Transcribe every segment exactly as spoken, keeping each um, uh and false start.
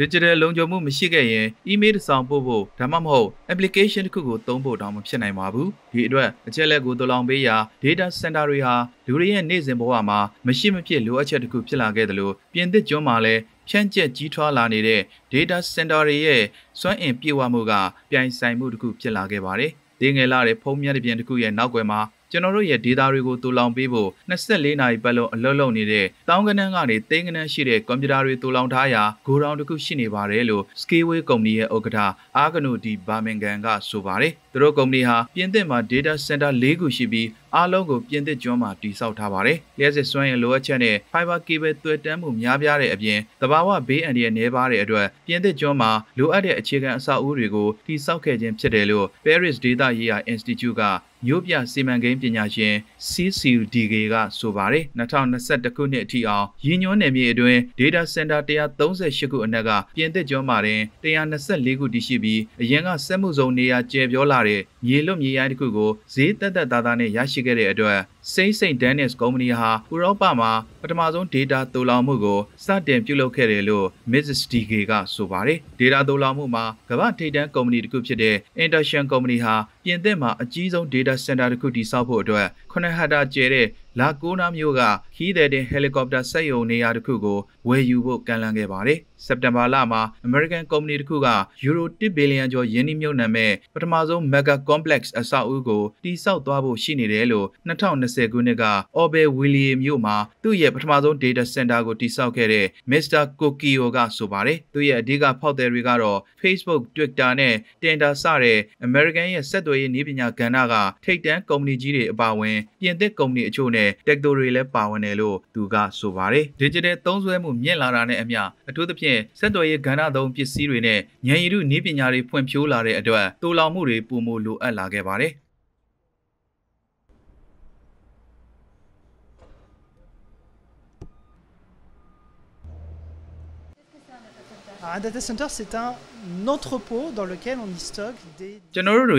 Digital လုံခြုံမှု မရှိခဲ့ ရင် email ဆောင်ပို့ဖို့ ဒါမှမဟုတ် application တစ်ခုကို သုံးဖို့ တောင် မဖြစ်နိုင် ပါဘူး ဒီအတွက် အချက်လက်ကို သလောင်ပေးရာ data center တွေဟာ လူတွေရဲ့ နေ့စဉ် ဘဝမှာ မရှိမဖြစ် လိုအပ်ချက် တစ်ခု ဖြစ်လာခဲ့သလို ပြင်သစ်ကျွန်းမှာ လည်း ဖြန့်ကျက်ကြီးထွားလာနေတဲ့ data center တွေရဲ့ စွမ်းအင် ပြည့်ဝမှုက ပြိုင်ဆိုင်မှု တစ်ခု ဖြစ်လာခဲ့ပါတယ် ဒီငယ်လာတဲ့ ဖုန်းမြတ်တပြင် တစ်ခု ရဲ့ နောက်ကွယ်မှာ ကျွန်တော်တို့ရဲ့ data တွေကို တူလောင်ပေးဖို့ twenty-fourနာရီ ပတ်လုံး အလုပ်လုပ်နေတဲ့ တောင်းကနန်းကနေ သိန်းကနန်းရှိတဲ့ ကွန်ပျူတာ တွေ တူလောင်ထားရာ ဂိုဒေါင် တစ်ခု ရှိနေပါတယ် လို့ Skyway ကုမ္ပဏီရဲ့ ဥက္ကဋ္ဌ အာဂနိုဒီ ဘာမင်ဂန် က ဆိုပါတယ် သူတို့ ကုမ္ပဏီဟာ ပြင်သစ်မှာ data center fourခု ရှိပြီး အားလုံးကို ပြင်သစ်ကျွန်းမှာ တည်ဆောက်ထားပါတယ် လျှပ်စစ်စွမ်းအင် လိုအပ်ချက်နဲ့ fiber cable သွယ်တန်းမှု များပြားတဲ့အပြင် သဘာဝဘေးအန္တရာယ် နည်းပါးတဲ့အတွက် ပြင်သစ်ကျွန်းမှာ လိုအပ်တဲ့ အခြေခံအဆောက်အဦတွေကို တည်ဆောက်ခဲ့ခြင်း ဖြစ်တယ်လို့ Paris Data ရေးရာ Institute က မြို့ပြစီမံကိန်းပညာရှင် C C D K က ဆိုပါတယ် twenty twenty-one ခုနှစ်အထိအောင် ရည်ညွှန်းနယ်မြေအတွင်း data center one hundred thirty-eightခု အနက်က ပြင်သစ်ကျွန်းမှာတင် one hundred twenty-fourခု တည်ရှိပြီး အရင်က စက်မှုဇုံနေရာကျယ်ပြောလာတဲ့ မြေလွတ်မြေရိုင်းတစ်ခုကို ဈေးသက်သက်သာသာနဲ့ ရရှိခဲ့တဲ့အတွက် Saint Dennis Company ဟာ ဥရောပမှာ ပထမဆုံး data တူလောင်မှုကို စတင်ပြုလုပ်ခဲ့တယ်လို့ Missus D K က ဆိုပါတယ် data တူလောင်မှုမှာ ကမ္ဘာ့ထိပ်တန်းကုမ္ပဏီတစ်ခုဖြစ်တဲ့ Interxion Company ဟာ ပြင်သစ်မှာအကြီးဆုံး data center တစ်ခုတည်ဆောက်ဖို့အတွက် nine hectare ကျယ်တဲ့ လာကိုနာမြို့က ခီးသည်တင် helicopter စက်ရုံနေရာတစ်ခုကို ဝယ်ယူဖို့ ကမ်းလှမ်းခဲ့ပါတယ် စက်တင်ဘာလမှာ American Company တစ်ခုက Euro one billion ကျော် ယင်းနှီးမြှုပ်နှံမဲ့ ပထမဆုံး Mega Complex အဆောက်အဦကို တည်ဆောက်သွားဖို့ရှိနေတယ်လို့ twenty twenty ခုနှစ်က Aubervilliers မြို့မှာ သူ့ရဲ့ ပထမဆုံး data center ကို တည်ဆောက်ခဲ့တဲ့ Mister Kokio က ဆိုပါတယ် သူ့ရဲ့ အဓိကဖောက်သည်တွေကတော့ Facebook, Twitter နဲ့ Tinder စတဲ့ American ရဲ့ ဆက်သွယ်ရေးနည်းပညာကဏ္ဍက ထိပ်တန်းကုမ္ပဏီကြီးတွေအပါအဝင် ပြင်သစ်ကုမ္ပဏီအချို့နဲ့ တက္ကသိုလ်တွေလည်းပါဝင်တယ်လို့ သူက ဆိုပါတယ် digital သုံးစွဲမှုမြင့်လာတာနဲ့အမျှ အထူးသဖြင့် ဆက်သွယ်ရေးကဏ္ဍသုံးပစ္စည်းတွေနဲ့ ဉာဏ်ရည်တုနည်းပညာတွေဖွံ့ဖြိုးလာတဲ့အတွက် တူလောင်မှုတွေပုံမလိုအပ်လာခဲ့ပါတယ်Un data center, c'est un entrepôt dans lequel on y stocke des. Data ဒ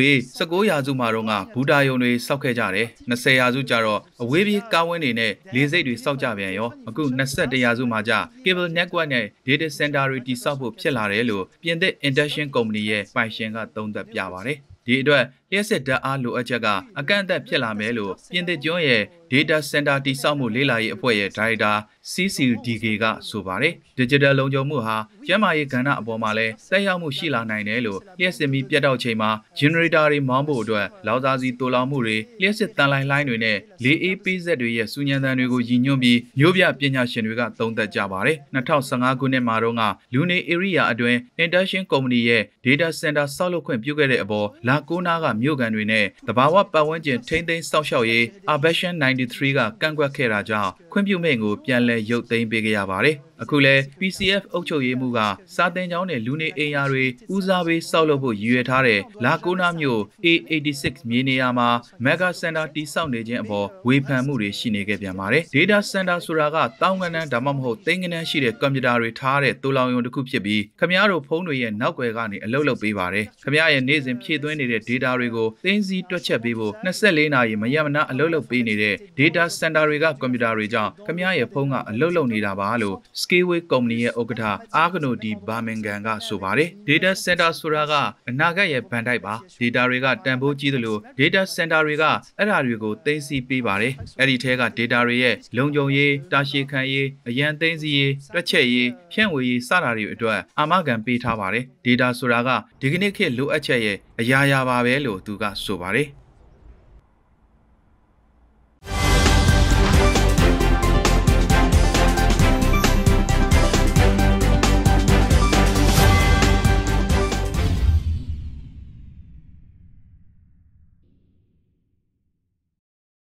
ီအတွက်လျှက်စစ်ဓာတ်အားလိုအပ်ချက်ကအကန့်အသတ်ဖြစ်လာမယ်လို့ ပြင်သစ်ကျွန်းရဲ့ data center တိဆောက်မှုလေ့လာရေးအဖွဲ့ရဲ့ director C C D K က ဆိုပါတယ် digital လုံခြုံမှုဟာကျန်းမာရေးကဏ္ဍအပေါ်မှာလည်းသက်ရောက်မှုရှိလာနိုင်တယ်လို့ လျှက်စစ်မီးပြတ်တောက်ချိန်မှာ generator တွေမောင်းဖို့အတွက်လောင်စာဆီတူလောင်မှုတွေ လျှက်စစ်တန်လှိုင်းလှိုင်းတွေနဲ့ လေအေးပေးဇက်တွေရဲ့ စူညံသံတွေကိုရည်ညွှန်းပြီး မြို့ပြပညာရှင်တွေကသုံးသပ်ကြပါတယ် twenty fifteen ခုနှစ်မှာတော့ လူနေ area အတွင်း Interxion Company ရဲ့ data center ဆောက်လုပ်ခွင့်ပြုခဲ့တဲ့အပေါ် လာကိုနာကမြို့ကန်တွေနဲ့သဘာဝပတ်ဝန်းကျင်ထိန်းသိမ်းစောင့်ရှောက်ရေး Action ninety-three ကကန့်ကွက်ခဲ့တာကြောင့်ခွင့်ပြုမိန့်ကိုပြန်လည်ရုပ်သိမ်းပေးခဲ့ရပါတယ် အခုလည်း P C F အုပ်ချုပ်ရေးမှူးကစာသင်ကျောင်းနဲ့လူနေအိမ်ယာတွေဦးစားပေးဆောက်လုပ်ဖို့ရည်ရွယ်ထားတဲ့ လာကိုနာမြို့ A eighty-six မြေနေရာမှာ Mega Center တည်ဆောက်နေခြင်းအပေါ်ဝေဖန်မှုတွေရှိနေခဲ့ပြန်ပါတယ် Data Center ဆိုတာကတောင်းကနန်းဒါမှမဟုတ်သိန်းကနန်းရှိတဲ့ကွန်ပျူတာတွေထားတဲ့တူလောင်ရုံတစ်ခုဖြစ်ပြီး ခမရတို့ဖုန်းတွေရဲ့နောက်ကွယ်ကနေအလုပ်လုပ်ပေးပါတယ် ခမရရဲ့နေ့စဉ်ဖြည့်သွင်းနေတဲ့ data တွေကို သိန်းစီတွက်ချက်ပေးဖို့ twenty-fourနာရီမရမနာအလုပ်လုပ်ပေးနေတဲ့ data center တွေကကွန်ပျူတာတွေကြောင့် ခမရရဲ့ဖုန်းကအလုပ်လုပ်နေတာပါလို့ Skyway ကုမ္ပဏီရဲ့ဥက္ကဋ္ဌ အာဂနိုဒီ ဘာမင်ဂန် က ဆိုပါတယ် data center ဆိုတာကအနာဂတ်ရဲ့ဘဏ်တိုက်ပါ data တွေကတန်ဖိုးကြီးသလို data center တွေကအဲ့ဒါတွေကိုသိန်းစီပေးပါတယ် အဲ့ဒီထဲက data တွေရဲ့လုံခြုံရေးတာရှည်ခံရေးအရန်သိန်းစီရေးတွက်ချက်ရေးဖြန့်ဝေရေးစတာတွေအတွက်အာမခံပေးထားပါတယ် data ဆိုတာကဒီကနေ့ခေတ်လိုအပ်ချက်ရဲ့အရာရာပါပဲလို့ သူက ဆိုပါတယ်